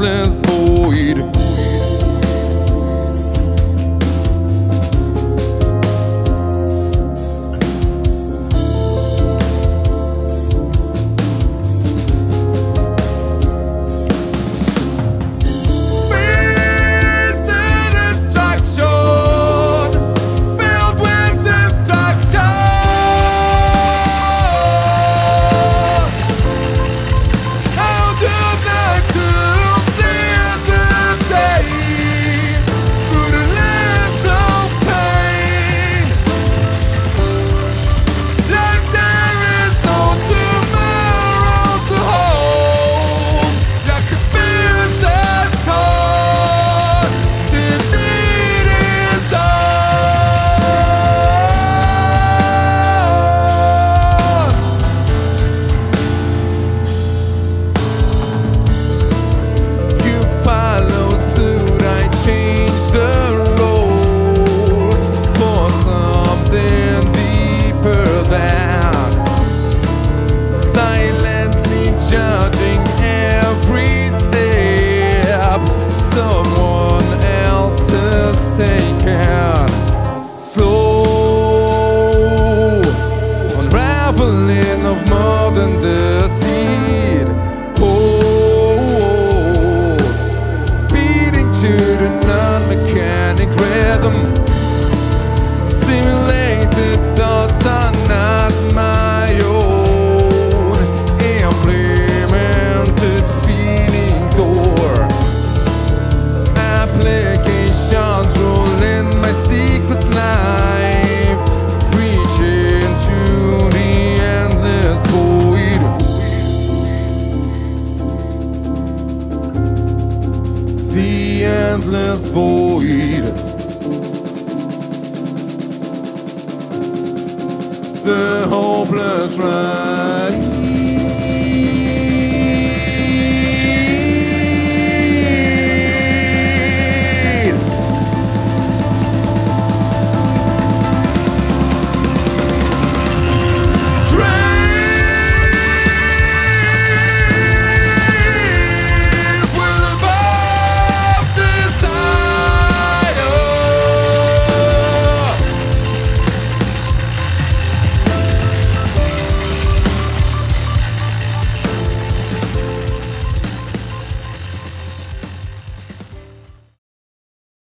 endless void. The endless void. The hopeless ride.